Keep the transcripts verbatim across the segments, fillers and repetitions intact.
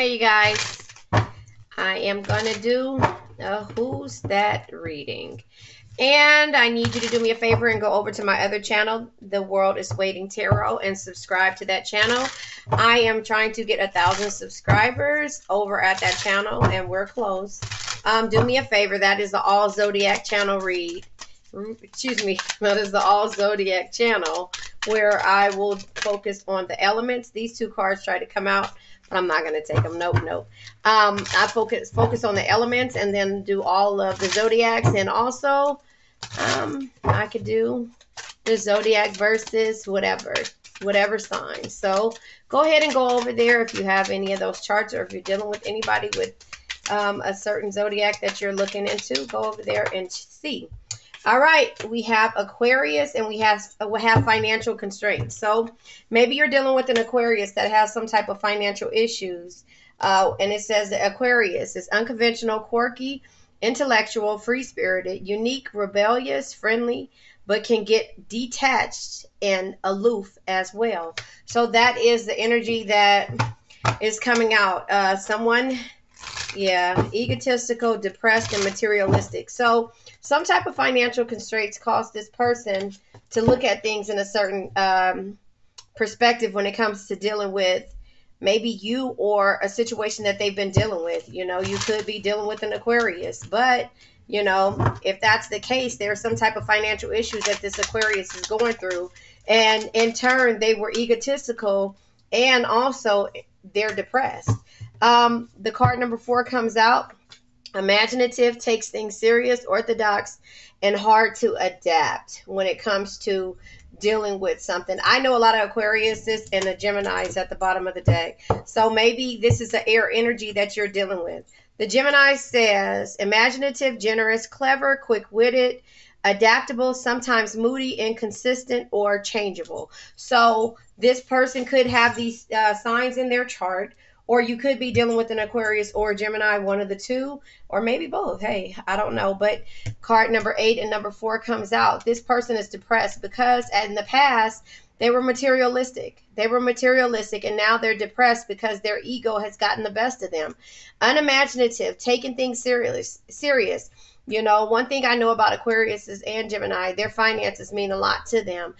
Hey, you guys, I am gonna do a Who's That reading, and I need you to do me a favor and go over to my other channel, The World is Waiting Tarot, and subscribe to that channel. I am trying to get a thousand subscribers over at that channel, and we're close. Um, do me a favor. That is the All Zodiac channel read. Excuse me. That is the All Zodiac channel where I will focus on the elements. These two cards try to come out, but I'm not going to take them. Nope, nope. Um, I focus focus on the elements and then do all of the zodiacs. And also, um, I could do the zodiac versus whatever, whatever sign. So go ahead and go over there if you have any of those charts, or if you're dealing with anybody with um, a certain zodiac that you're looking into, go over there and see. All right, we have Aquarius, and we have we have financial constraints. So maybe you're dealing with an Aquarius that has some type of financial issues. Uh, and it says that Aquarius is unconventional, quirky, intellectual, free-spirited, unique, rebellious, friendly, but can get detached and aloof as well. So that is the energy that is coming out. Uh, someone... Yeah, egotistical, depressed, and materialistic. So some type of financial constraints cause this person to look at things in a certain um, perspective when it comes to dealing with maybe you or a situation that they've been dealing with. You know, you could be dealing with an Aquarius, but, you know, if that's the case, there's some type of financial issues that this Aquarius is going through. And in turn, they were egotistical, and also they're depressed. Um, the card number four comes out. Imaginative, takes things serious, orthodox, and hard to adapt when it comes to dealing with something. I know a lot of Aquariuses and the Geminis at the bottom of the deck. So maybe this is the air energy that you're dealing with. The Gemini says, imaginative, generous, clever, quick-witted, adaptable, sometimes moody, inconsistent, or changeable. So this person could have these uh, signs in their chart. Or you could be dealing with an Aquarius or Gemini, one of the two, or maybe both. Hey, I don't know. But card number eight and number four comes out. This person is depressed because in the past, they were materialistic. They were materialistic, and now they're depressed because their ego has gotten the best of them. Unimaginative, taking things serious. serious. You know, one thing I know about Aquariuses and Gemini, their finances mean a lot to them.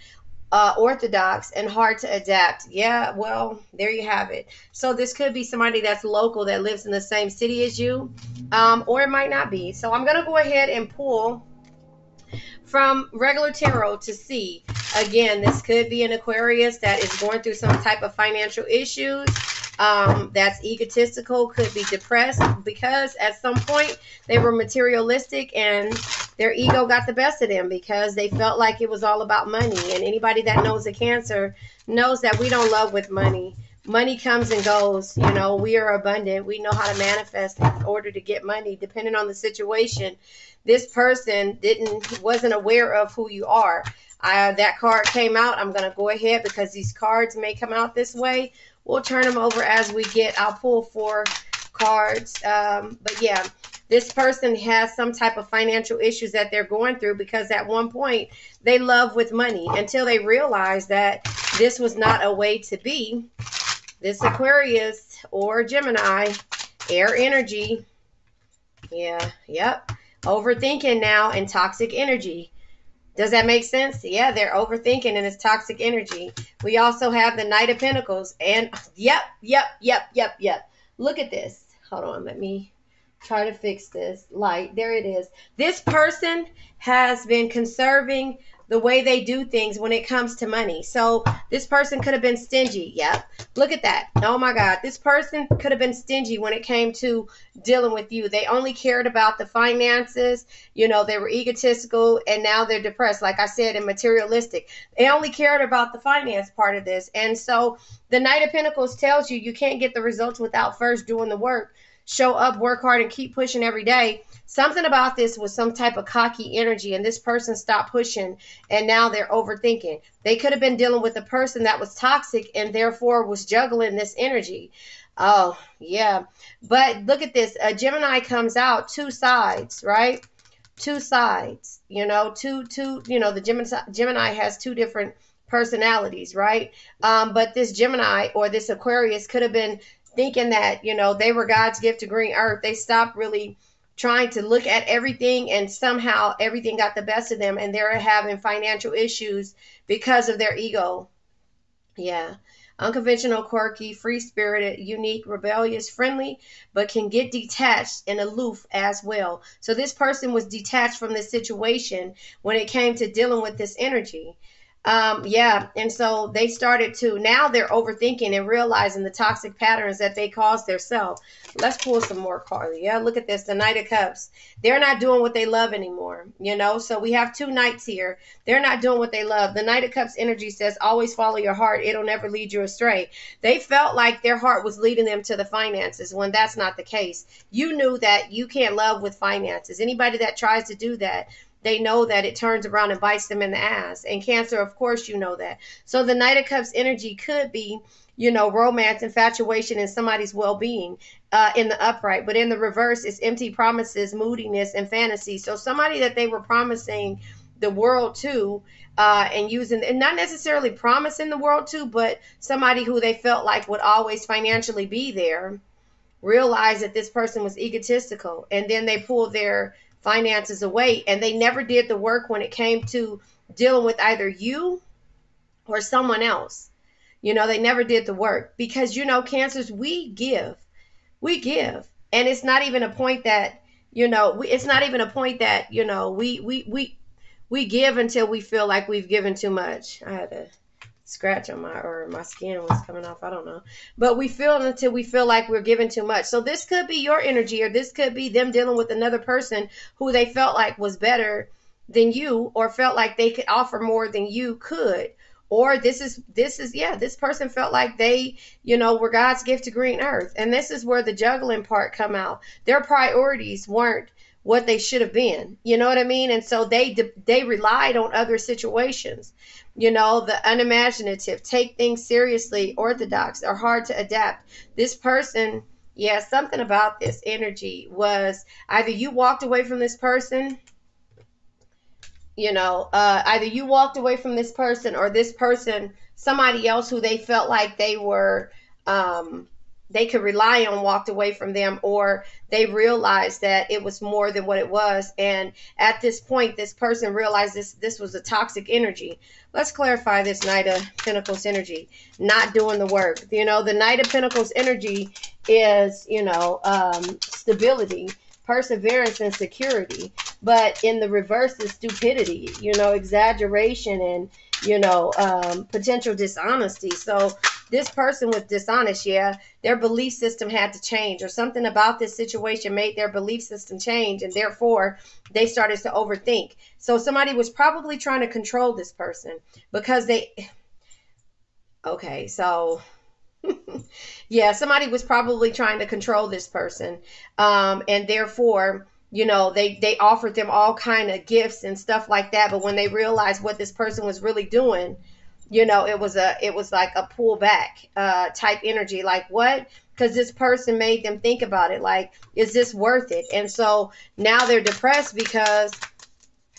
Uh, orthodox and hard to adapt. Yeah, well, there you have it. So this could be somebody that's local that lives in the same city as you, um, or it might not be. So I'm going to go ahead and pull from regular tarot to see. Again, this could be an Aquarius that is going through some type of financial issues, um, that's egotistical, could be depressed because at some point they were materialistic and their ego got the best of them because they felt like it was all about money. And anybody that knows a Cancer knows that we don't love with money. Money comes and goes. You know, we are abundant. We know how to manifest in order to get money, depending on the situation. This person didn't wasn't aware of who you are. Uh, that card came out. I'm going to go ahead because these cards may come out this way. We'll turn them over as we get. I'll pull four cards. Um, but, yeah. This person has some type of financial issues that they're going through because at one point they love with money until they realize that this was not a way to be. This Aquarius or Gemini, air energy. Yeah, yep. Overthinking now and toxic energy. Does that make sense? Yeah, they're overthinking and it's toxic energy. We also have the Knight of Pentacles and yep, yep, yep, yep, yep. Look at this. Hold on, let me... try to fix this light. There it is. This person has been conserving the way they do things when it comes to money. So this person could have been stingy. Yep. Look at that. Oh my God. This person could have been stingy when it came to dealing with you. They only cared about the finances. You know, they were egotistical and now they're depressed, like I said, and materialistic. They only cared about the finance part of this. And so the Knight of Pentacles tells you you can't get the results without first doing the work. Show up, work hard, and keep pushing every day. Something about this was some type of cocky energy, and this person stopped pushing, and now they're overthinking. They could have been dealing with a person that was toxic and therefore was juggling this energy. Oh, yeah. But look at this. A Gemini comes out, two sides, right? Two sides, you know, two, two, you know, the Gemini, Gemini has two different personalities, right? Um, but this Gemini or this Aquarius could have been thinking that, you know, they were God's gift to green earth. They stopped really trying to look at everything, and somehow everything got the best of them, and they're having financial issues because of their ego. Yeah. Unconventional, quirky, free-spirited, unique, rebellious, friendly, but can get detached and aloof as well. So this person was detached from this situation when it came to dealing with this energy. Um, yeah, and so they started to, now they're overthinking and realizing the toxic patterns that they caused themselves. Let's pull some more cards. Yeah, look at this, the Knight of Cups. They're not doing what they love anymore, you know? So we have two knights here. They're not doing what they love. The Knight of Cups energy says, always follow your heart. It'll never lead you astray. They felt like their heart was leading them to the finances when that's not the case. You knew that you can't love with finances. Anybody that tries to do that, they know that it turns around and bites them in the ass. And Cancer, of course, you know that. So the Knight of Cups energy could be, you know, romance, infatuation, and somebody's well-being uh, in the upright. But in the reverse, it's empty promises, moodiness, and fantasy. So somebody that they were promising the world to uh, and using, and not necessarily promising the world to, but somebody who they felt like would always financially be there, realized that this person was egotistical. And then they pulled their finances away, and they never did the work when it came to dealing with either you or someone else. You know, they never did the work because, you know, Cancers, we give, we give. And it's not even a point that, you know, we, it's not even a point that, you know, we, we, we, we give until we feel like we've given too much. I had a scratch on my, or my skin was coming off. I don't know. But we feel until we feel like we're giving too much. So this could be your energy, or this could be them dealing with another person who they felt like was better than you, or felt like they could offer more than you could. Or this is, this is, yeah, this person felt like they, you know, were God's gift to green earth. And this is where the juggling part come out. Their priorities weren't what they should have been. You know what I mean? And so they, they relied on other situations. You know, the unimaginative, take things seriously, orthodox, are hard to adapt. This person, yeah, something about this energy was either you walked away from this person, you know, uh, either you walked away from this person or this person, somebody else who they felt like they were, um, they could rely on, walked away from them, or they realized that it was more than what it was. And at this point, this person realized this, this was a toxic energy. Let's clarify this Knight of Pentacles energy, not doing the work. You know, the Knight of Pentacles energy is, you know, um, stability, perseverance, and security. But in the reverse is stupidity, you know, exaggeration, and, you know, um, potential dishonesty. So this person was dishonest, yeah. Their belief system had to change, or something about this situation made their belief system change, and therefore they started to overthink. So somebody was probably trying to control this person because they, okay, so yeah, somebody was probably trying to control this person, um, and therefore, you know, they, they offered them all kind of gifts and stuff like that, but when they realized what this person was really doing, you know, it was a, it was like a pullback uh, type energy. Like what? Because this person made them think about it. Like, is this worth it? And so now they're depressed because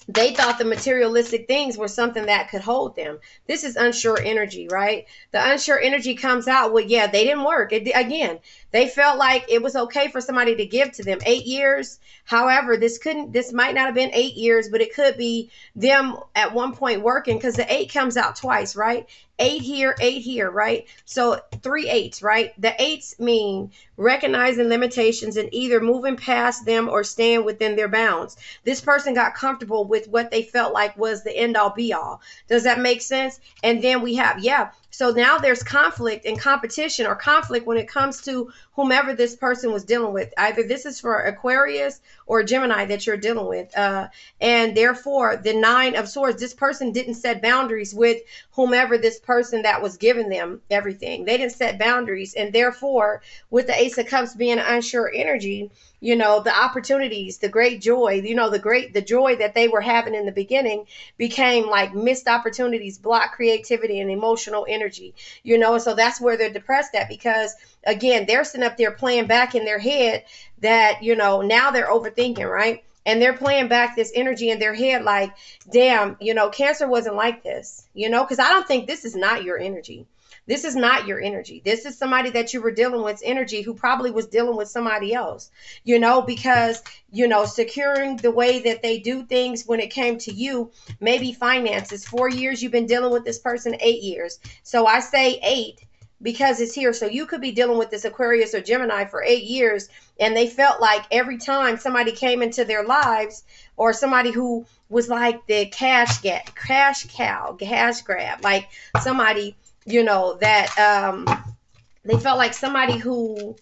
they thought the materialistic things were something that could hold them. This is unsure energy, right? The unsure energy comes out with, yeah, they didn't work. It, again, they felt like it was okay for somebody to give to them eight years. However, this couldn't, this might not have been eight years, but it could be them at one point working, because the eight comes out twice, right? Eight here, eight here, right? So three eights, right? The eights mean recognizing limitations and either moving past them or staying within their bounds. This person got comfortable with what they felt like was the end all be all. Does that make sense? And then we have, yeah. So now there's conflict and competition, or conflict when it comes to whomever this person was dealing with. Either this is for Aquarius or Gemini that you're dealing with. Uh, and therefore, the Nine of Swords, this person didn't set boundaries with whomever this person that was giving them everything. They didn't set boundaries. And therefore, with the Ace of Cups being unsure energy, you know, the opportunities, the great joy, you know, the great, the joy that they were having in the beginning became like missed opportunities, blocked creativity and emotional energy, you know, and so that's where they're depressed at, because again, they're sitting up there playing back in their head that, you know, now they're overthinking, right? And they're playing back this energy in their head like, damn, you know, Cancer wasn't like this, you know, because I don't think this is not your energy. This is not your energy. This is somebody that you were dealing with energy who probably was dealing with somebody else, you know, because, you know, securing the way that they do things when it came to you, maybe finances. Four years you've been dealing with this person, eight years. So I say eight because it's here. So you could be dealing with this Aquarius or Gemini for eight years, and they felt like every time somebody came into their lives, or somebody who was like the cash get, cash cow, cash grab, like somebody, you know, that um, they felt like somebody who,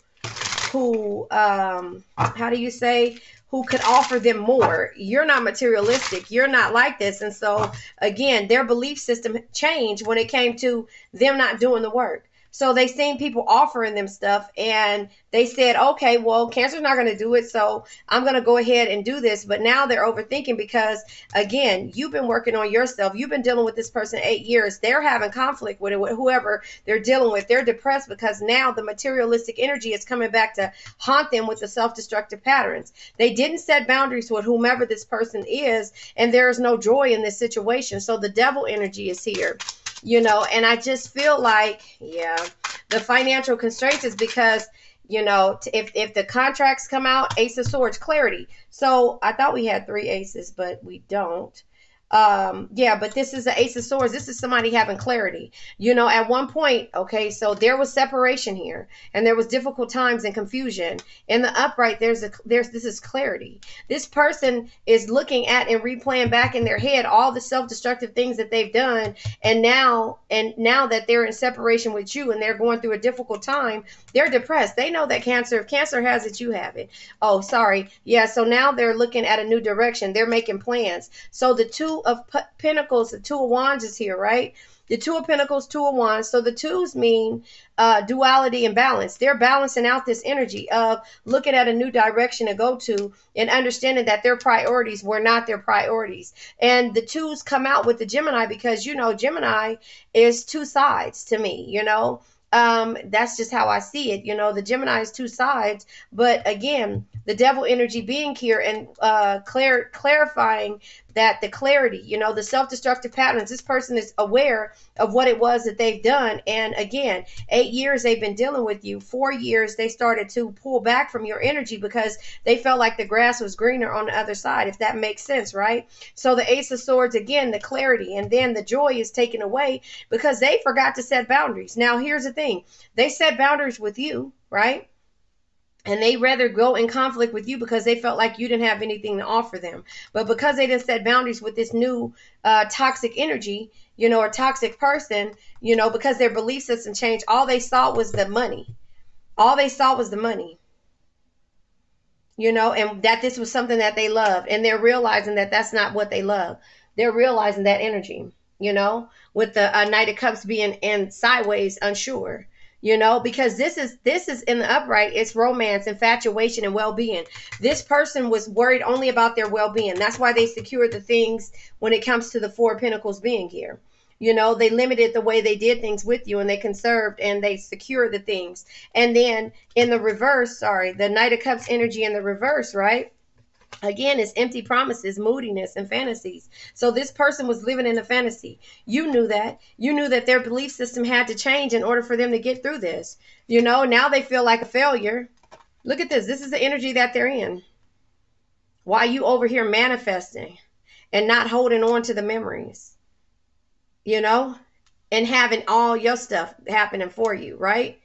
who, um, how do you say, who could offer them more. You're not materialistic. You're not like this. And so, again, their belief system changed when it came to them not doing the work. So they seen people offering them stuff, and they said, okay, well, Cancer's not going to do it, so I'm going to go ahead and do this. But now they're overthinking because, again, you've been working on yourself. You've been dealing with this person eight years. They're having conflict with it, with whoever they're dealing with. They're depressed because now the materialistic energy is coming back to haunt them with the self-destructive patterns. They didn't set boundaries with whomever this person is, and there is no joy in this situation. So the devil energy is here. You know, and I just feel like, yeah, the financial constraints is because, you know, if, if the contracts come out, Ace of Swords, clarity. So I thought we had three aces, but we don't. Um, yeah, but this is the Ace of Swords. This is somebody having clarity. You know, at one point, okay, so there was separation here, and there was difficult times and confusion. In the upright, there's a there's this is clarity. This person is looking at and replaying back in their head all the self-destructive things that they've done, and now and now that they're in separation with you and they're going through a difficult time, they're depressed. They know that Cancer, if Cancer has it, you have it. Oh, sorry. Yeah, so now they're looking at a new direction. They're making plans. So the two of Pentacles, the Two of Wands is here, right? The Two of Pentacles, Two of Wands. So the twos mean uh, duality and balance. They're balancing out this energy of looking at a new direction to go to and understanding that their priorities were not their priorities. And the twos come out with the Gemini because, you know, Gemini is two sides to me, you know. Um, that's just how I see it. You know, the Gemini is two sides, but again, the devil energy being here and uh, clar clarifying that the clarity, you know, the self-destructive patterns, this person is aware of what it was that they've done. And again, eight years they've been dealing with you. Four years they started to pull back from your energy because they felt like the grass was greener on the other side, if that makes sense, right? So the Ace of Swords, again, the clarity, and then the joy is taken away because they forgot to set boundaries. Now, here's the thing. They set boundaries with you, right? And they rather go in conflict with you because they felt like you didn't have anything to offer them. But because they didn't set boundaries with this new uh, toxic energy, you know, or toxic person, you know, because their belief system changed, all they saw was the money. All they saw was the money. You know, and that this was something that they loved. And they're realizing that that's not what they love. They're realizing that energy, you know, with the uh, Knight of Cups being in sideways, unsure. You know, because this is this is in the upright. It's romance, infatuation, and well-being. This person was worried only about their well-being. That's why they secured the things when it comes to the Four of Pentacles being here. You know, they limited the way they did things with you, and they conserved and they secured the things. And then in the reverse, sorry, the Knight of Cups energy in the reverse, right? Again, it's empty promises, moodiness, and fantasies. So this person was living in a fantasy. You knew that. You knew that their belief system had to change in order for them to get through this. You know, now they feel like a failure. Look at this. This is the energy that they're in. Why are you over here manifesting and not holding on to the memories? You know, and having all your stuff happening for you, right?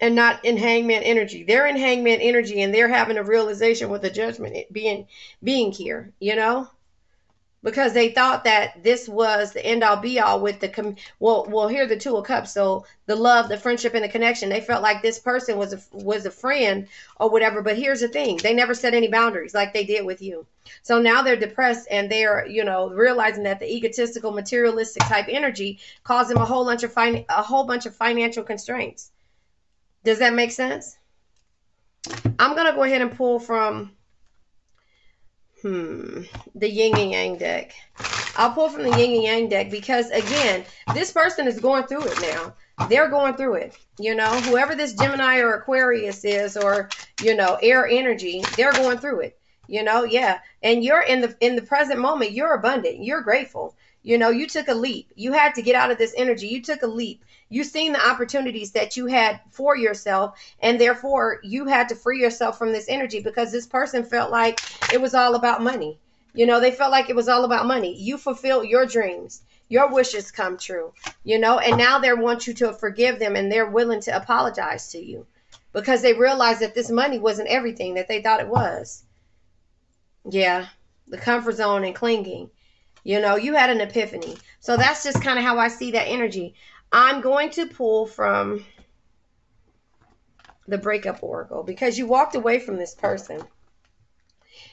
And not in hangman energy. They're in hangman energy, and they're having a realization with the judgment being being here, you know, because they thought that this was the end all be all with the com well well here the Two of Cups. So the love, the friendship, and the connection, they felt like this person was a, was a friend or whatever. But here's the thing, they never set any boundaries like they did with you. So now they're depressed, and they're, you know, realizing that the egotistical, materialistic type energy caused them a whole bunch of fin a whole bunch of financial constraints. Does that make sense? I'm going to go ahead and pull from hmm, the yin and yang deck. I'll pull from the yin and yang deck because, again, this person is going through it now. They're going through it. You know, whoever this Gemini or Aquarius is, or, you know, air energy, they're going through it. You know, yeah. And you're in the in the present moment. You're abundant. You're grateful. You know, you took a leap. You had to get out of this energy. You took a leap. You've seen the opportunities that you had for yourself, and therefore you had to free yourself from this energy, because this person felt like it was all about money. You know, they felt like it was all about money. You fulfilled your dreams. Your wishes come true, you know, and now they want you to forgive them, and they're willing to apologize to you because they realize that this money wasn't everything that they thought it was. Yeah, the comfort zone and clinging. You know, you had an epiphany. So that's just kind of how I see that energy. I'm going to pull from the breakup oracle, because you walked away from this person.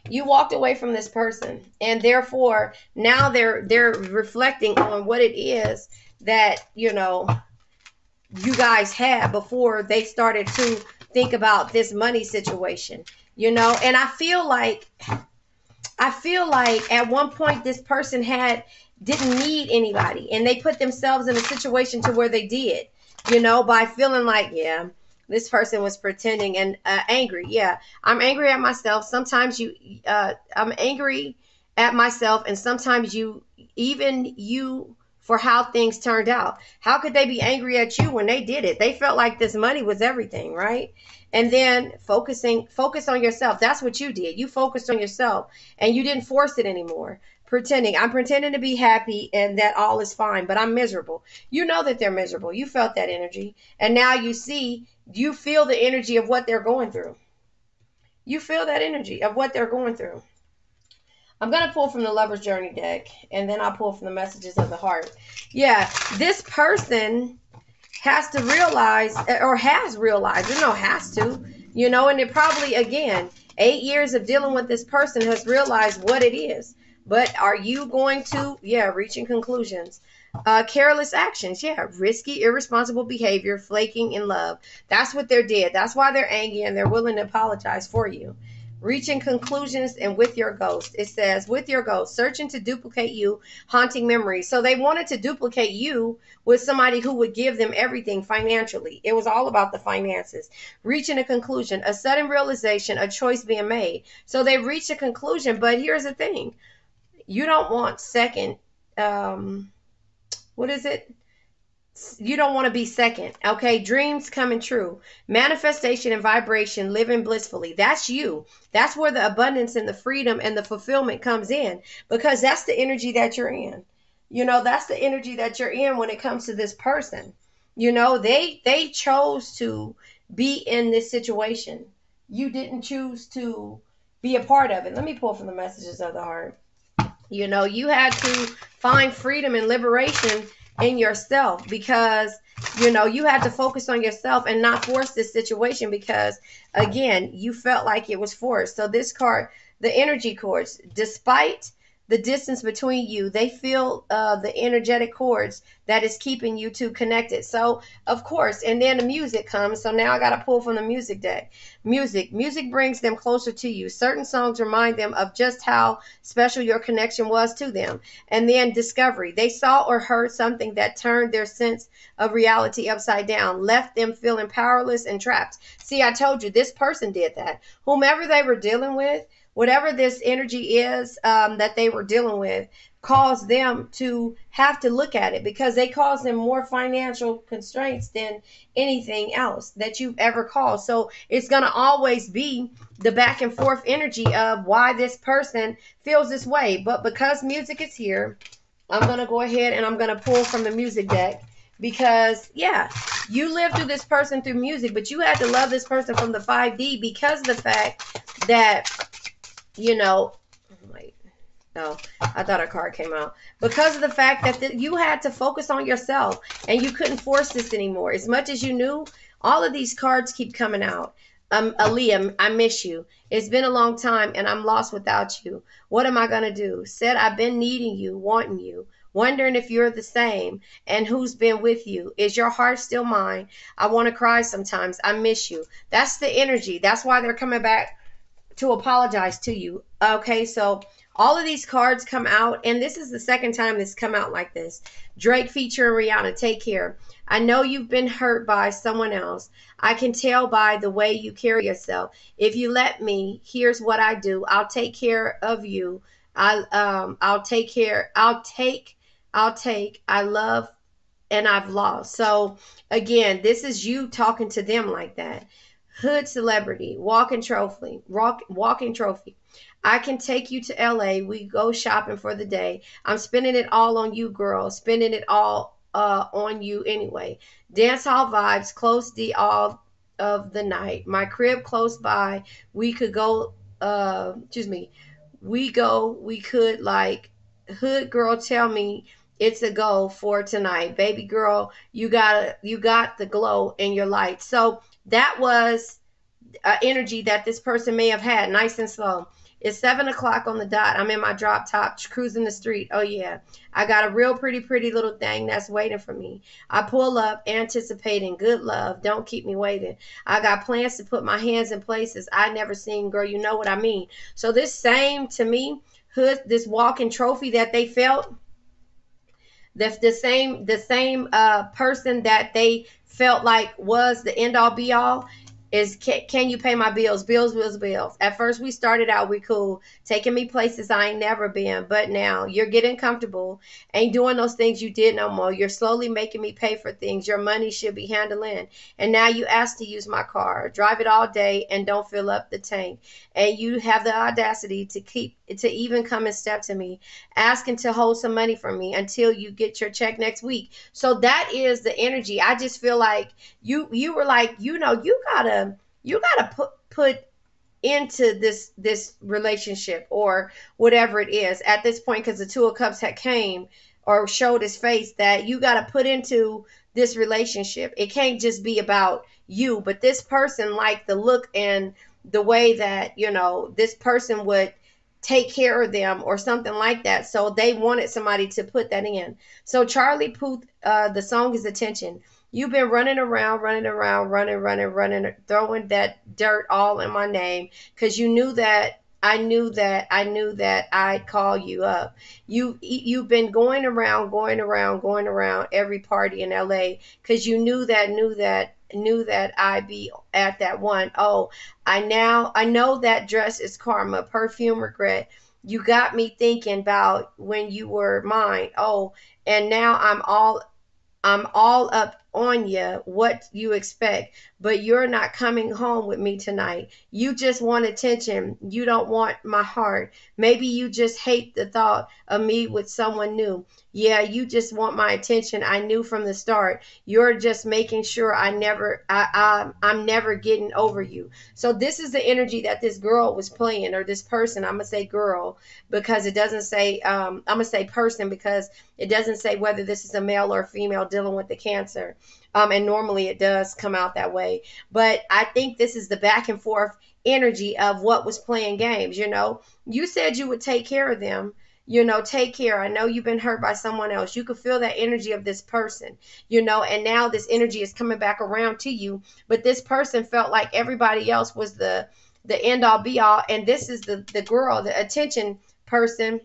You walked away from this person, and therefore now they're they're reflecting on what it is that, you know, you guys had before they started to think about this money situation, you know. And I feel like I feel like at one point this person had didn't need anybody, and they put themselves in a situation to where they did, you know, by feeling like, yeah, this person was pretending and uh, angry. Yeah, I'm angry at myself. Sometimes you, uh, I'm angry at myself, and sometimes you, even you, for how things turned out. How could they be angry at you when they did it? They felt like this money was everything, right? And then focusing, focus on yourself. That's what you did. You focused on yourself, and you didn't force it anymore. Pretending, I'm pretending to be happy and that all is fine, but I'm miserable. You know that they're miserable. You felt that energy, and now you see, you feel the energy of what they're going through. You feel that energy of what they're going through. I'm going to pull from the Lover's Journey deck, and then I'll pull from the Messages of the Heart. Yeah, this person has to realize, or has realized, you know, has to, you know, and it probably, again, eight years of dealing with this person has realized what it is. But are you going to, yeah, reaching conclusions? Uh, careless actions, yeah, risky, irresponsible behavior, flaking in love. That's what they did. That's why they're angry, and they're willing to apologize for you. Reaching conclusions, and with your ghost. It says, with your ghost, searching to duplicate you, haunting memories. So they wanted to duplicate you with somebody who would give them everything financially. It was all about the finances. Reaching a conclusion, a sudden realization, a choice being made. So they reached a conclusion, but here's the thing. You don't want second, um, what is it? You don't want to be second, okay? Dreams coming true. Manifestation and vibration, living blissfully. That's you. That's where the abundance and the freedom and the fulfillment comes in, because that's the energy that you're in. You know, that's the energy that you're in when it comes to this person. You know, they, they chose to be in this situation. You didn't choose to be a part of it. Let me pull from the Messages of the Heart. You know, you had to find freedom and liberation in yourself, because, you know, you had to focus on yourself and not force this situation, because, again, you felt like it was forced. So this card, the energy cords, despite the distance between you, they feel uh, the energetic cords that is keeping you two connected. So, of course, and then the music comes. So now I got to pull from the music deck. Music. Music brings them closer to you. Certain songs remind them of just how special your connection was to them. And then discovery. They saw or heard something that turned their sense of reality upside down, left them feeling powerless and trapped. See, I told you, this person did that. Whomever they were dealing with, whatever this energy is um, that they were dealing with, caused them to have to look at it, because they caused them more financial constraints than anything else that you've ever caused. So it's going to always be the back and forth energy of why this person feels this way. But because music is here, I'm going to go ahead and I'm going to pull from the music deck, because, yeah, you lived through this person through music, but you had to love this person from the five D, because of the fact that, you know, wait, no, I thought a card came out. Because of the fact that th you had to focus on yourself, and you couldn't force this anymore. As much as you knew, all of these cards keep coming out. Um, Aaliyah, I miss you. It's been a long time, and I'm lost without you. What am I going to do? Said I've been needing you, wanting you, wondering if you're the same, and who's been with you. Is your heart still mine? I want to cry sometimes. I miss you. That's the energy. That's why they're coming back to apologize to you. Okay, so all of these cards come out, and this is the second time this come out like this. Drake featuring Rihanna, Take Care. I know you've been hurt by someone else. I can tell by the way you carry yourself. If you let me, here's what I do. I'll take care of you. I um I'll take care. I'll take I'll take I love and I've lost. So again, this is you talking to them like that. Hood celebrity, walking trophy, walk, walking trophy. I can take you to L A. We go shopping for the day. I'm spending it all on you, girl. Spending it all uh, on you anyway. Dance hall vibes, close the all of the night. My crib close by. We could go, uh, excuse me. We go, we could like, hood girl, tell me it's a go for tonight. Baby girl, you got you got the glow in your light. So that was uh, energy that this person may have had, nice and slow. It's seven o'clock on the dot. I'm in my drop top, cruising the street. Oh yeah, I got a real pretty, pretty little thing that's waiting for me. I pull up, anticipating good love. Don't keep me waiting. I got plans to put my hands in places I never seen, girl. You know what I mean. So this same to me, hood, this walking trophy that they felt, the the same the same uh person that they felt like was the end all be all. Is can, can you pay my bills? Bills, bills, bills. At first we started out, we cool, taking me places I ain't never been. But now you're getting comfortable, ain't doing those things you did no more. You're slowly making me pay for things your money should be handling. And now you ask to use my car, drive it all day and don't fill up the tank. And you have the audacity to keep to even come and step to me, asking to hold some money from me until you get your check next week. So that is the energy. I just feel like you you were like, you know, you gotta you gotta put put into this this relationship or whatever it is at this point, because the Two of Cups had came or showed his face that you gotta put into this relationship. It can't just be about you, but this person liked the look and the way that, you know, this person would take care of them or something like that. So they wanted somebody to put that in. So Charlie Puth, uh, the song is Attention. You've been running around, running around, running, running, running, throwing that dirt all in my name, because you knew that I knew that I knew that I'd call you up. You, you've been going around, going around, going around every party in L A, because you knew that, knew that, knew that I'd be at that one. Oh, I now I know that dress is karma, perfume regret. You got me thinking about when you were mine. Oh, and now I'm all I'm all up on you, what you expect, but you're not coming home with me tonight. You just want attention. You don't want my heart. Maybe you just hate the thought of me with someone new. Yeah, you just want my attention. I knew from the start. You're just making sure I never, I, I, I'm never getting over you. So this is the energy that this girl was playing, or this person. I'm gonna say girl because it doesn't say. Um, I'm gonna say person because it doesn't say whether this is a male or a female dealing with the Cancer. Um, and normally it does come out that way. But I think this is the back and forth energy of what was playing games. You know, you said you would take care of them. You know, take care. I know you've been hurt by someone else. You could feel that energy of this person, you know, and now this energy is coming back around to you. But this person felt like everybody else was the, the end all be all. And this is the, the girl, the attention person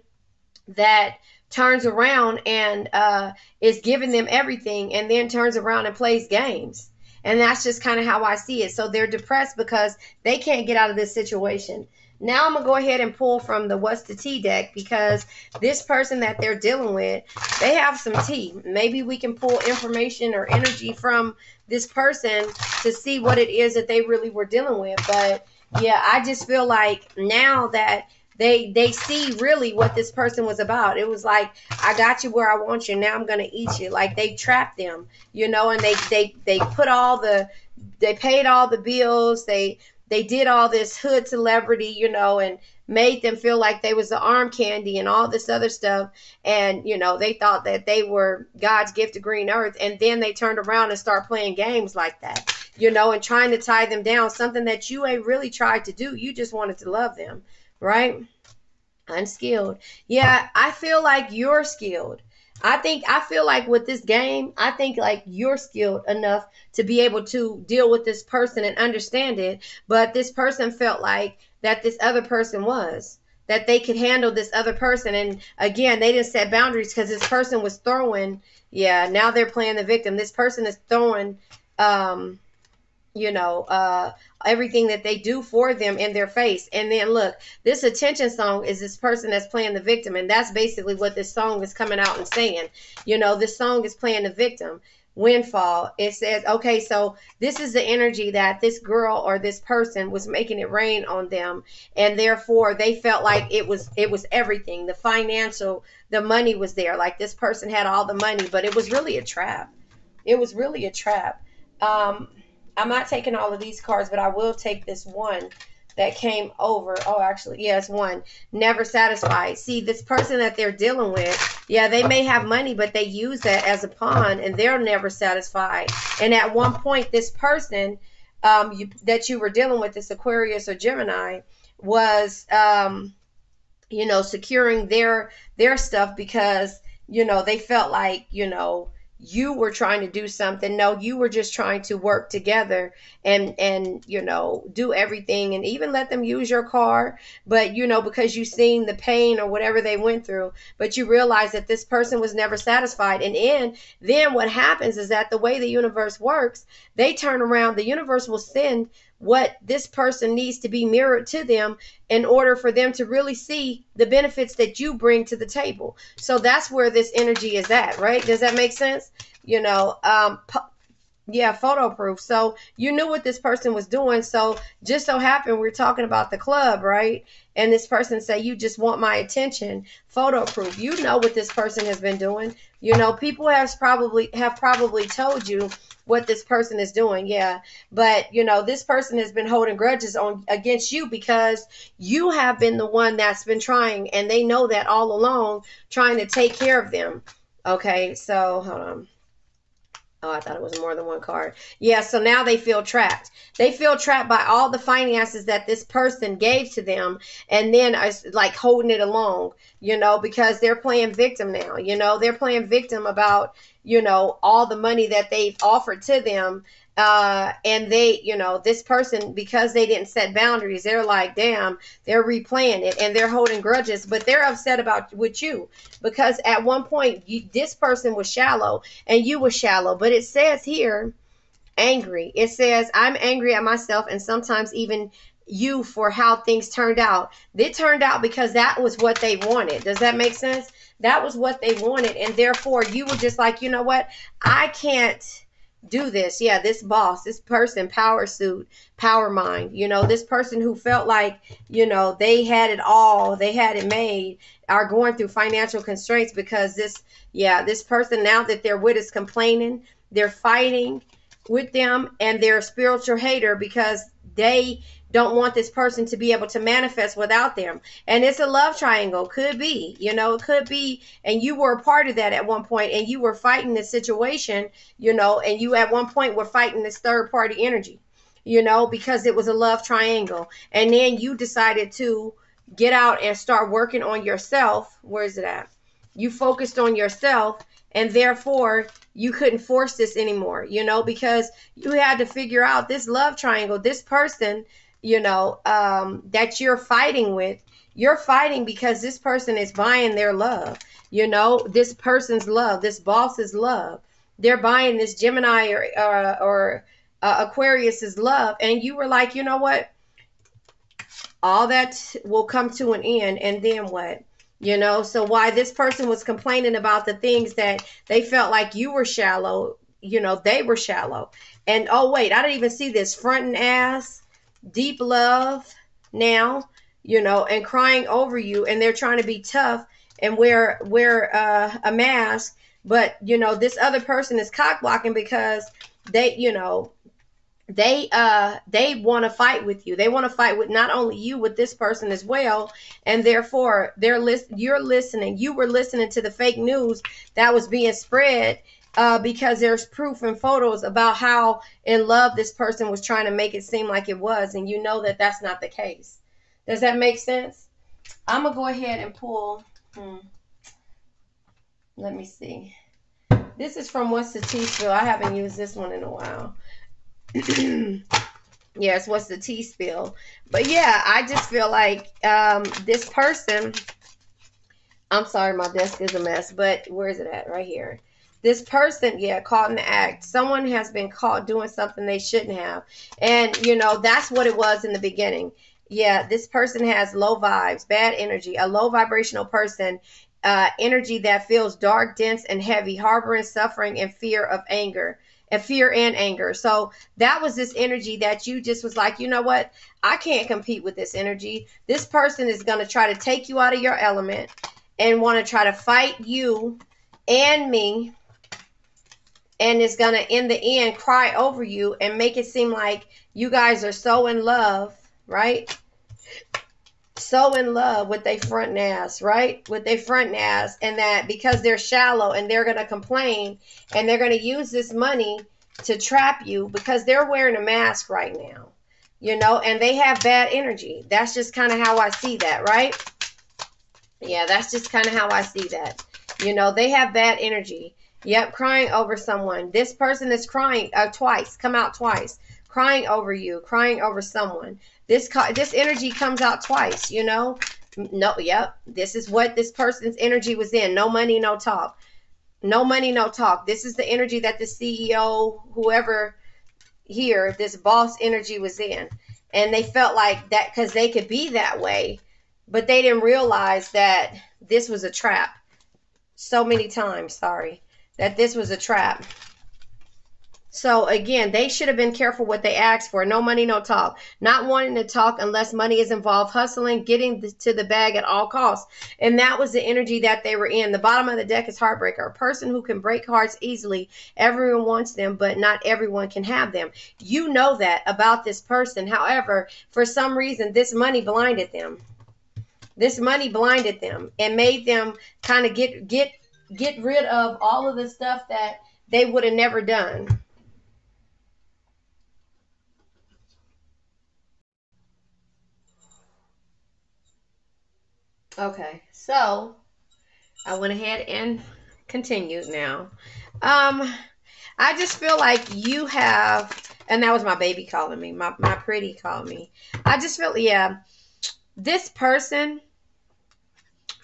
that turns around and uh, is giving them everything and then turns around and plays games. And that's just kind of how I see it. So they're depressed because they can't get out of this situation. Now I'm going to go ahead and pull from the What's the Tea deck, because this person that they're dealing with, they have some tea. Maybe we can pull information or energy from this person to see what it is that they really were dealing with. But yeah, I just feel like now that They they see really what this person was about. It was like, I got you where I want you. Now I'm going to eat you. Like they trapped them, you know, and they, they, they put all the, they paid all the bills. They, they did all this hood celebrity, you know, and made them feel like they was the arm candy and all this other stuff. And, you know, they thought that they were God's gift to green earth. And then they turned around and start playing games like that, you know, and trying to tie them down. Something that you ain't really tried to do. You just wanted to love them. Right? Unskilled. Yeah, I feel like you're skilled. I think, I feel like with this game, I think like you're skilled enough to be able to deal with this person and understand it. But this person felt like that this other person was, that they could handle this other person. And again, they didn't set boundaries because this person was throwing, yeah, now they're playing the victim. This person is throwing, um, you know, uh, everything that they do for them in their face. And then look, this attention song is this person that's playing the victim. And that's basically what this song is coming out and saying. You know, this song is playing the victim. Windfall. It says, okay, so this is the energy that this girl or this person was making it rain on them, and therefore they felt like it was it was everything. The financial, the money was there. Like this person had all the money, but it was really a trap. It was really a trap. Um, I'm not taking all of these cards, but I will take this one that came over. Oh, actually, yes, one. Never satisfied. See, this person that they're dealing with, yeah, they may have money, but they use that as a pawn, and they're never satisfied. And at one point, this person um, you, that you were dealing with, this Aquarius or Gemini, was, um, you know, securing their their stuff because, you know, they felt like, you know, you were trying to do something. No, you were just trying to work together and, and, you know, do everything and even let them use your car. But, you know, because you've seen the pain or whatever they went through, but you realize that this person was never satisfied. And in, then what happens is that the way the universe works, they turn around, the universe will send what this person needs to be mirrored to them in order for them to really see the benefits that you bring to the table. So that's where this energy is at, right? Does that make sense? You know, um, yeah, photo proof. So you knew what this person was doing. So just so happened, we're talking about the club, right? And this person say, you just want my attention, photo proof. You know what this person has been doing. You know, people have probably have probably told you what this person is doing. Yeah. But, you know, this person has been holding grudges on against you because you have been the one that's been trying, and they know that all along, trying to take care of them. Okay. So hold on. Oh, I thought it was more than one card. Yeah. So now they feel trapped. They feel trapped by all the finances that this person gave to them. And then it's like holding it along, you know, because they're playing victim now, you know, they're playing victim about, you know, all the money that they've offered to them. Uh, and they, you know, this person, because they didn't set boundaries, they're like, damn, they're replaying it and they're holding grudges, but they're upset about with you because at one point you, this person was shallow and you were shallow, but it says here, angry. It says, I'm angry at myself and sometimes even you for how things turned out. They turned out because that was what they wanted. Does that make sense? That was what they wanted. And therefore you were just like, you know what? I can't do this. Yeah. This boss, this person, power suit, power mind, you know, this person who felt like, you know, they had it all, they had it made, are going through financial constraints because this, yeah, this person now that they're with is complaining, they're fighting with them, and they're a spiritual hater because they don't want this person to be able to manifest without them. And it's a love triangle. Could be, you know, it could be. And you were a part of that at one point, and you were fighting this situation, you know, and you at one point were fighting this third party energy, you know, because it was a love triangle. And then you decided to get out and start working on yourself. Where is it at? You focused on yourself, and therefore you couldn't force this anymore, you know, because you had to figure out this love triangle, this person, you know, um, that you're fighting with, you're fighting because this person is buying their love, you know, this person's love, this boss's love, they're buying this Gemini or, uh, or uh, Aquarius's love. And you were like, you know what, all that will come to an end. And then what? You know, so why this person was complaining about the things that they felt like you were shallow, you know, they were shallow. And oh, wait, I didn't even see this front and ass. Deep love now, you know, and crying over you, and they're trying to be tough and wear wear uh, a mask, but you know this other person is cock blocking because they, you know, they uh they want to fight with you. They want to fight with not only you, with this person as well, and therefore they're list you're listening. You were listening to the fake news that was being spread. Uh, because there's proof and photos about how in love this person was trying to make it seem like it was. And you know that that's not the case. Does that make sense? I'm going to go ahead and pull. Hmm, let me see. This is from What's the Tea Spill. I haven't used this one in a while. Yes, What's the Tea Spill. But yeah, I just feel like um, this person. I'm sorry, my desk is a mess. But where is it at? Right here. This person, yeah, caught in the act. Someone has been caught doing something they shouldn't have. And, you know, that's what it was in the beginning. Yeah, this person has low vibes, bad energy, a low vibrational person, uh, energy that feels dark, dense, and heavy, harboring suffering and fear of anger. And fear and anger. So that was this energy that you just was like, you know what? I can't compete with this energy. This person is going to try to take you out of your element and want to try to fight you and me. And it's going to, in the end, cry over you and make it seem like you guys are so in love, right? So in love with their front ass, right? With their front ass, and that because they're shallow and they're going to complain and they're going to use this money to trap you because they're wearing a mask right now, you know, and they have bad energy. That's just kind of how I see that, right? Yeah, that's just kind of how I see that. You know, they have bad energy. Yep, crying over someone. This person is crying uh, twice, come out twice, crying over you, crying over someone. This this energy comes out twice, you know? No, yep. This is what this person's energy was in. No money, no talk. No money, no talk. This is the energy that the C E O, whoever here, this boss energy was in. And they felt like that because they could be that way, but they didn't realize that this was a trap. So many times, sorry, that this was a trap. So, again, they should have been careful what they asked for. No money, no talk. Not wanting to talk unless money is involved. Hustling, getting to the bag at all costs. And that was the energy that they were in. The bottom of the deck is heartbreaker. A person who can break hearts easily. Everyone wants them, but not everyone can have them. You know that about this person. However, for some reason, this money blinded them. This money blinded them and made them kind of get, get, get rid of all of the stuff that they would have never done. Okay, so I went ahead and continued now. Um, I just feel like you have, and that was my baby calling me, my, my pretty called me. I just feel, yeah, this person,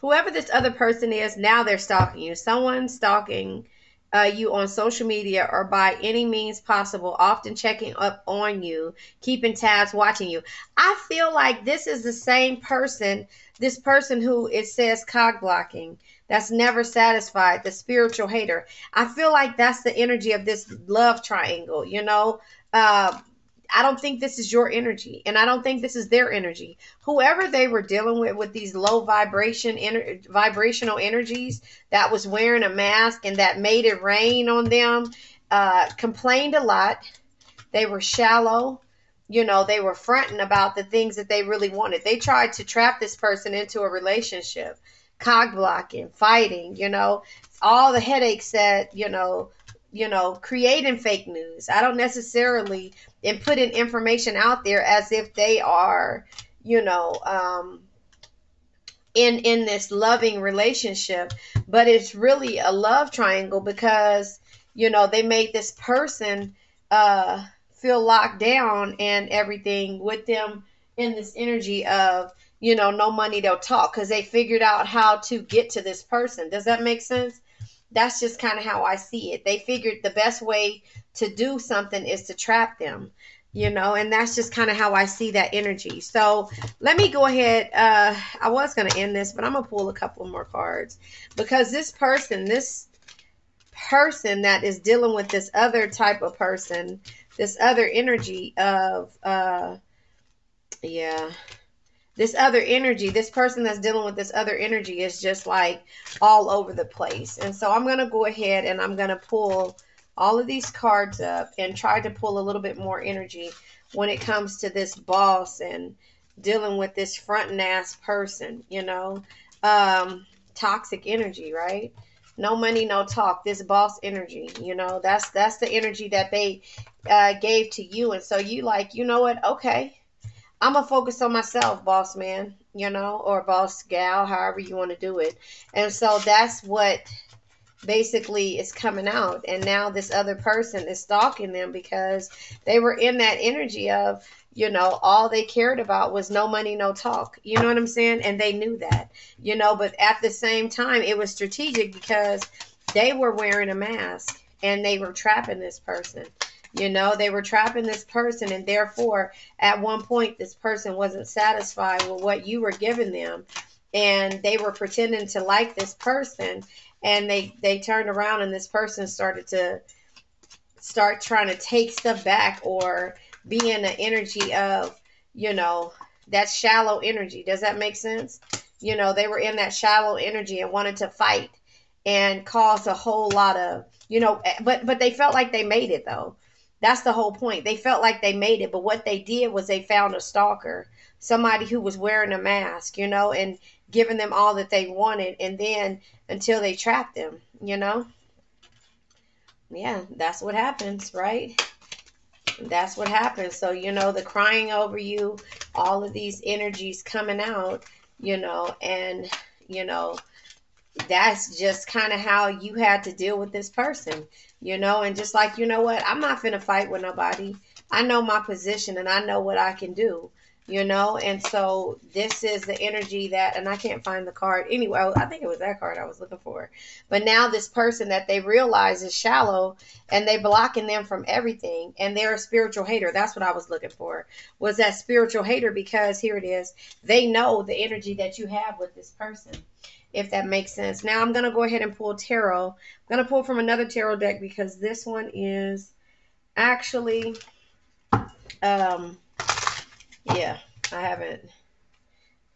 whoever this other person is, now they're stalking you. Someone's stalking Uh, you on social media or by any means possible, often checking up on you, keeping tabs, watching you. I feel like this is the same person, this person who it says cog blocking, that's never satisfied, the spiritual hater. I feel like that's the energy of this love triangle, you know. Uh, I don't think this is your energy, and I don't think this is their energy. Whoever they were dealing with, with these low vibration, ener vibrational energies that was wearing a mask and that made it rain on them, uh, complained a lot. They were shallow. You know, they were fronting about the things that they really wanted. They tried to trap this person into a relationship, cog blocking, fighting, you know, all the headaches that, you know, you know, creating fake news. I don't necessarily, and putting information out there as if they are, you know, um, in, in this loving relationship, but it's really a love triangle because, you know, they made this person, uh, feel locked down and everything with them in this energy of, you know, no money, they'll talk, because they figured out how to get to this person. Does that make sense? That's just kind of how I see it. They figured the best way to do something is to trap them, you know, and that's just kind of how I see that energy. So let me go ahead. Uh, I was going to end this, but I'm going to pull a couple more cards because this person, this person that is dealing with this other type of person, this other energy of, uh, yeah, this other energy, this person that's dealing with this other energy is just like all over the place. And so I'm going to go ahead and I'm going to pull all of these cards up and try to pull a little bit more energy when it comes to this boss and dealing with this frontin' ass person, you know, um, toxic energy, right? No money, no talk, this boss energy, you know, that's, that's the energy that they, uh, gave to you. And so you like, you know what? Okay. I'm gonna focus on myself, boss man, you know, or boss gal, however you want to do it. And so that's what basically is coming out. And now this other person is stalking them because they were in that energy of, you know, all they cared about was no money, no talk. You know what I'm saying? And they knew that, you know, but at the same time, it was strategic because they were wearing a mask and they were trapping this person. You know, they were trapping this person, and therefore, at one point, this person wasn't satisfied with what you were giving them, and they were pretending to like this person, and they, they turned around, and this person started to start trying to take stuff back or be in the energy of, you know, that shallow energy. Does that make sense? You know, they were in that shallow energy and wanted to fight and cause a whole lot of, you know, but, but they felt like they made it, though. That's the whole point. They felt like they made it, but what they did was they found a stalker, somebody who was wearing a mask, you know, and giving them all that they wanted, and then until they trapped them, you know? Yeah, that's what happens, right? That's what happens. So, you know, the crying over you, all of these energies coming out, you know, and, you know, that's just kind of how you had to deal with this person, you know, and just like, you know what, I'm not finna fight with nobody. I know my position and I know what I can do, you know, and so this is the energy that, and I can't find the card anyway. I think it was that card I was looking for, but now this person that they realize is shallow and they blocking them from everything, and they're a spiritual hater. That's what I was looking for, was that spiritual hater, because here it is. They know the energy that you have with this person, if that makes sense. Now I'm going to go ahead and pull tarot. I'm going to pull from another tarot deck because this one is actually, um, yeah, I haven't,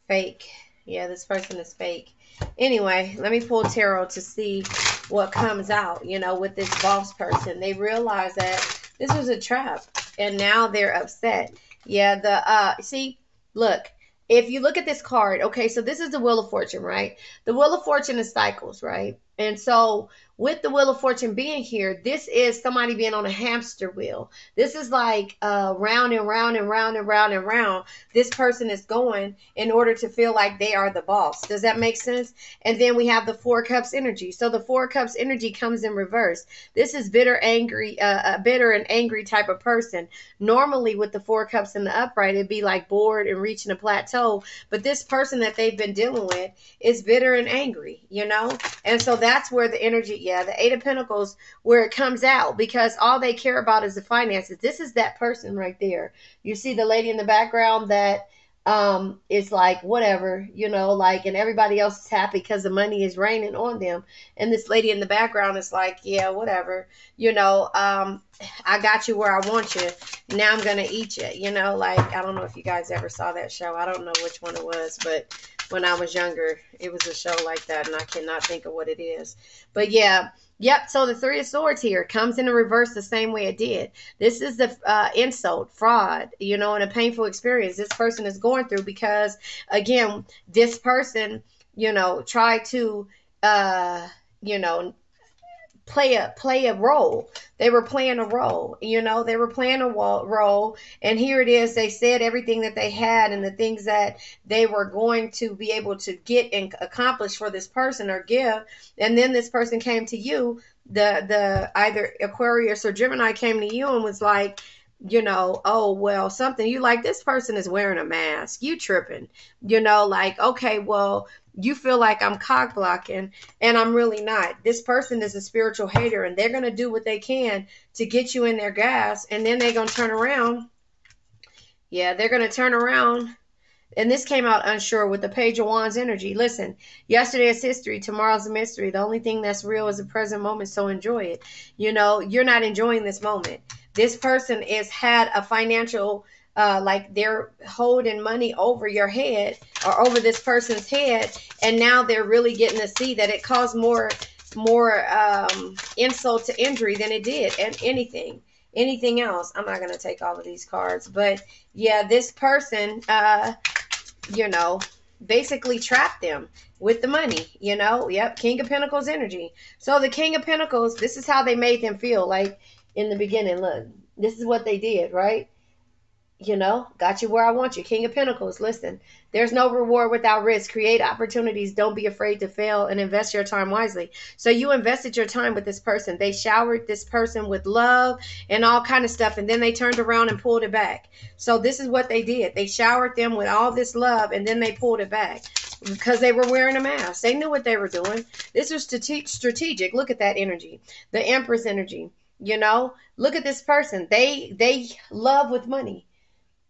fake. Yeah, this person is fake. Anyway, let me pull tarot to see what comes out, you know, with this boss person. They realize that this was a trap and now they're upset. Yeah, the, uh, see, look. If you look at this card, okay, so this is the Wheel of Fortune, right? The Wheel of Fortune is cycles, right? And so with the Wheel of Fortune being here, this is somebody being on a hamster wheel. This is like uh, round and round and round and round and round. This person is going in order to feel like they are the boss. Does that make sense? And then we have the Four Cups energy. So the Four Cups energy comes in reverse. This is bitter, angry, uh, a bitter and angry type of person. Normally with the Four Cups in the upright, it'd be like bored and reaching a plateau. But this person that they've been dealing with is bitter and angry, you know? And so that That's where the energy, yeah, the Eight of Pentacles, where it comes out, because all they care about is the finances. This is that person right there. You see the lady in the background that um, is like, whatever, you know, like, and everybody else is happy because the money is raining on them. And this lady in the background is like, yeah, whatever, you know, um, I got you where I want you. Now I'm going to eat you, you know, like, I don't know if you guys ever saw that show. I don't know which one it was, but when I was younger, it was a show like that, and I cannot think of what it is. But yeah, yep, so the Three of Swords here comes in the reverse the same way it did. This is the uh, insult, fraud, you know, and a painful experience this person is going through because, again, this person, you know, tried to, uh, you know, play a, play a role. They were playing a role, you know, they were playing a role. And here it is. They said everything that they had and the things that they were going to be able to get and accomplish for this person or give. And then this person came to you, the, the either Aquarius or Gemini came to you and was like, you know, oh, well, something you like, this person is wearing a mask. You tripping, you know, like, okay, well, you feel like I'm cock blocking and I'm really not. This person is a spiritual hater and they're going to do what they can to get you in their gas. And then they're going to turn around. Yeah, they're going to turn around. And this came out unsure with the Page of Wands energy. Listen, yesterday is history. Tomorrow's a mystery. The only thing that's real is the present moment. So enjoy it. You know, you're not enjoying this moment. This person is had a financial, uh, like they're holding money over your head or over this person's head. And now they're really getting to see that it caused more, more um, insult to injury than it did. And anything, anything else. I'm not going to take all of these cards. But yeah, this person, uh, you know, basically trapped them with the money, you know. Yep. King of Pentacles energy. So the King of Pentacles, this is how they made them feel like. In the beginning, look, this is what they did, right? You know, got you where I want you. King of Pentacles, listen, there's no reward without risk. Create opportunities. Don't be afraid to fail and invest your time wisely. So you invested your time with this person. They showered this person with love and all kind of stuff. And then they turned around and pulled it back. So this is what they did. They showered them with all this love and then they pulled it back. because they were wearing a mask. They knew what they were doing. This was strategic. Look at that energy, the Empress energy. You know, look at this person. They they love with money.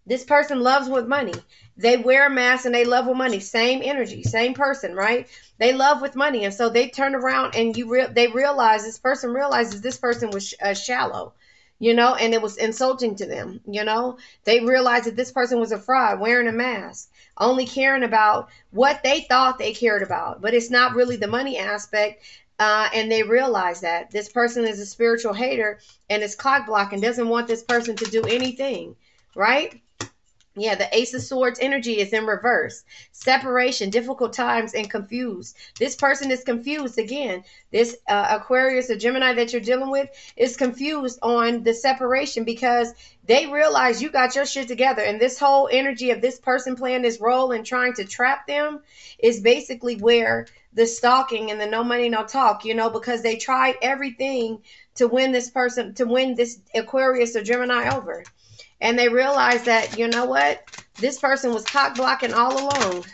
This person loves with money. They wear a mask and they love with money. Same energy, same person, right? They love with money, and so they turn around and you re they realize this person realizes this person was uh, shallow, you know, and it was insulting to them, you know. They realized that this person was a fraud, wearing a mask, only caring about what they thought they cared about, but it's not really the money aspect. Uh, and they realize that this person is a spiritual hater and is clock blocking, doesn't want this person to do anything, right? Yeah, the Ace of Swords energy is in reverse. Separation, difficult times, and confused. This person is confused again. This uh, Aquarius or Gemini that you're dealing with is confused on the separation because they realize you got your shit together. And this whole energy of this person playing this role and trying to trap them is basically where the stalking and the no money, no talk, you know, because they tried everything to win this person, to win this Aquarius or Gemini over. And they realized that, you know what? This person was cock blocking all along.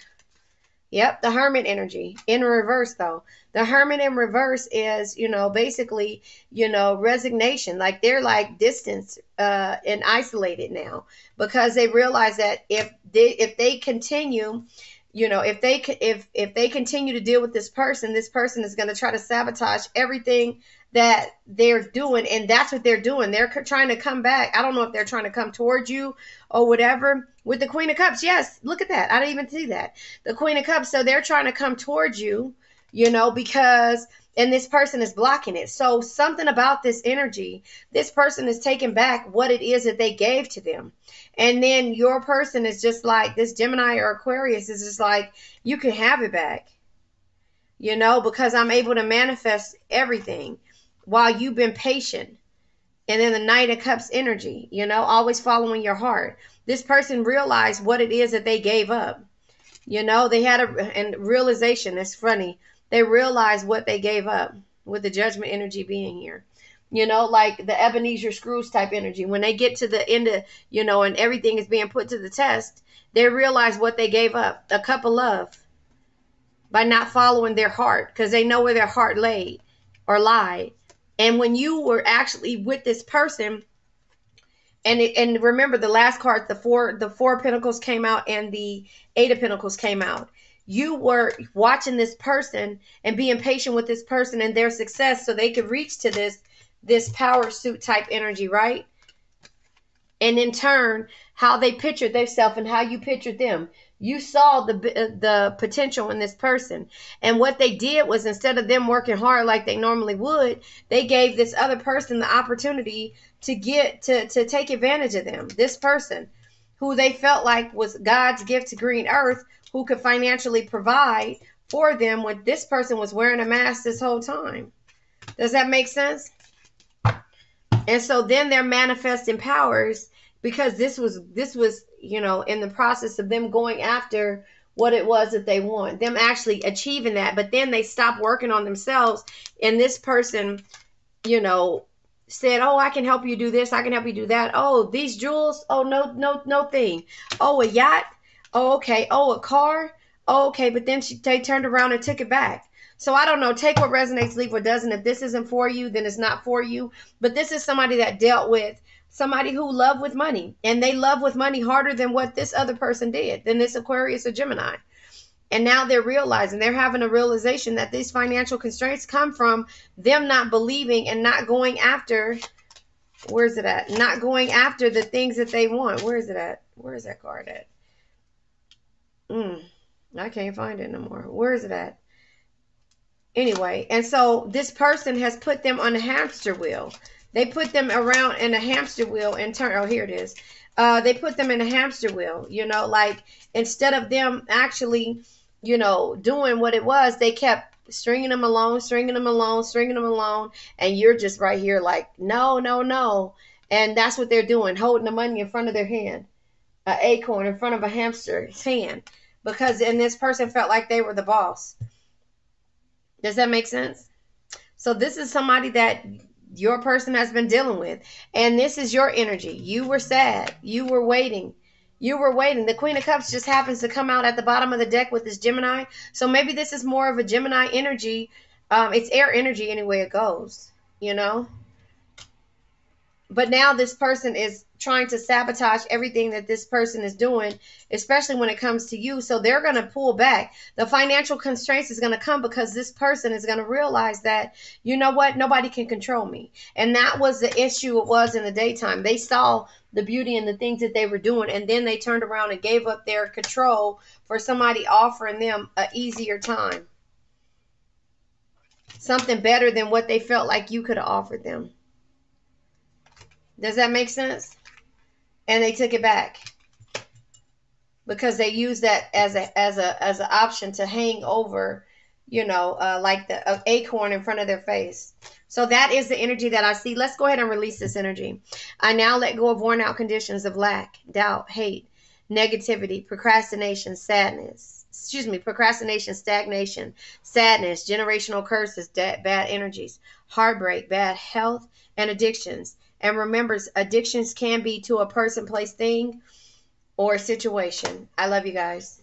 Yep, the Hermit energy in reverse, though. The Hermit in reverse is, you know, basically, you know, resignation. Like they're like distanced uh, and isolated now because they realize that if they, if they continue, you know, if they if if they continue to deal with this person, this person is going to try to sabotage everything that they're doing, and that's what they're doing. They're trying to come back. I don't know if they're trying to come towards you or whatever. With the Queen of Cups, yes, look at that. I didn't even see that. The Queen of Cups, so they're trying to come towards you, you know, because, and this person is blocking it. So something about this energy, this person is taking back what it is that they gave to them. And then your person is just like, this Gemini or Aquarius is just like, you can have it back, you know, because I'm able to manifest everything while you've been patient. And then the Knight of Cups energy, you know, always following your heart. This person realized what it is that they gave up. You know, they had a and realization. It's funny. They realized what they gave up with the Judgment energy being here. You know, like the Ebenezer Scrooge type energy. When they get to the end of, you know, and everything is being put to the test, they realize what they gave up. A cup of love by not following their heart because they know where their heart lay or lied. And when you were actually with this person, and it, and remember the last card, the four the four of Pentacles came out and the Eight of Pentacles came out. You were watching this person and being patient with this person and their success so they could reach to this this power suit type energy, right? And in turn, how they pictured themselves and how you pictured them. You saw the the potential in this person. And what they did was instead of them working hard like they normally would, they gave this other person the opportunity to get to, to take advantage of them. This person who they felt like was God's gift to green earth, who could financially provide for them when this person was wearing a mask this whole time. Does that make sense? And so then they're manifesting powers because this was this was, you know, in the process of them going after what it was that they want, them actually achieving that. But then they stopped working on themselves. And this person, you know, said, oh, I can help you do this. I can help you do that. Oh, these jewels. Oh, no, no, no thing. Oh, a yacht. Oh, okay. Oh, a car. Oh, okay. But then she, they turned around and took it back. So I don't know. Take what resonates, leave what doesn't. If this isn't for you, then it's not for you. But this is somebody that dealt with somebody who loved with money, and they love with money harder than what this other person did, than this Aquarius or Gemini. And now they're realizing, they're having a realization that these financial constraints come from them not believing and not going after, where's it at? Not going after the things that they want. Where is it at? Where is that card at? Mm, I can't find it no more. Where is it at? Anyway, and so this person has put them on a hamster wheel. They put them around in a hamster wheel and turn, oh, here it is. Uh, they put them in a hamster wheel, you know, like instead of them actually, you know, doing what it was, they kept stringing them along, stringing them along, stringing them along. And you're just right here like, no, no, no. And that's what they're doing, holding the money in front of their hand, an acorn in front of a hamster's hand, because and this person felt like they were the boss. Does that make sense? So this is somebody that your person has been dealing with. And this is your energy. You were sad. You were waiting. You were waiting. The Queen of Cups just happens to come out at the bottom of the deck with this Gemini. So maybe this is more of a Gemini energy. Um, it's air energy anyway it goes, you know. But now this person is trying to sabotage everything that this person is doing, especially when it comes to you. So they're going to pull back. The financial constraints is going to come because this person is going to realize that, you know what, nobody can control me. And that was the issue it was in the daytime. They saw the beauty and the things that they were doing, and then they turned around and gave up their control for somebody offering them an easier time. Something better than what they felt like you could have offered them. Does that make sense? And they took it back because they used that as a as a as an option to hang over, you know, uh, like the uh, acorn in front of their face. So that is the energy that I see. Let's go ahead and release this energy. I now let go of worn out conditions of lack, doubt, hate, negativity, procrastination, sadness. Excuse me, procrastination, stagnation, sadness, generational curses, bad energies, heartbreak, bad health, and addictions. And remember, addictions can be to a person, place, thing, or situation. I love you guys.